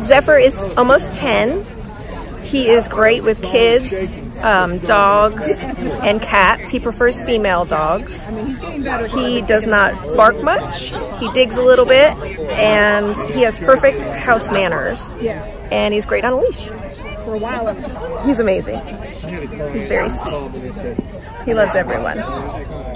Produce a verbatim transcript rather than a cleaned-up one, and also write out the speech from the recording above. Zephyr is almost ten. He is great with kids, um, dogs, and cats. He prefers female dogs. He does not bark much. He digs a little bit, and he has perfect house manners. And he's great on a leash. For a while, he's amazing. He's very sweet. He loves everyone.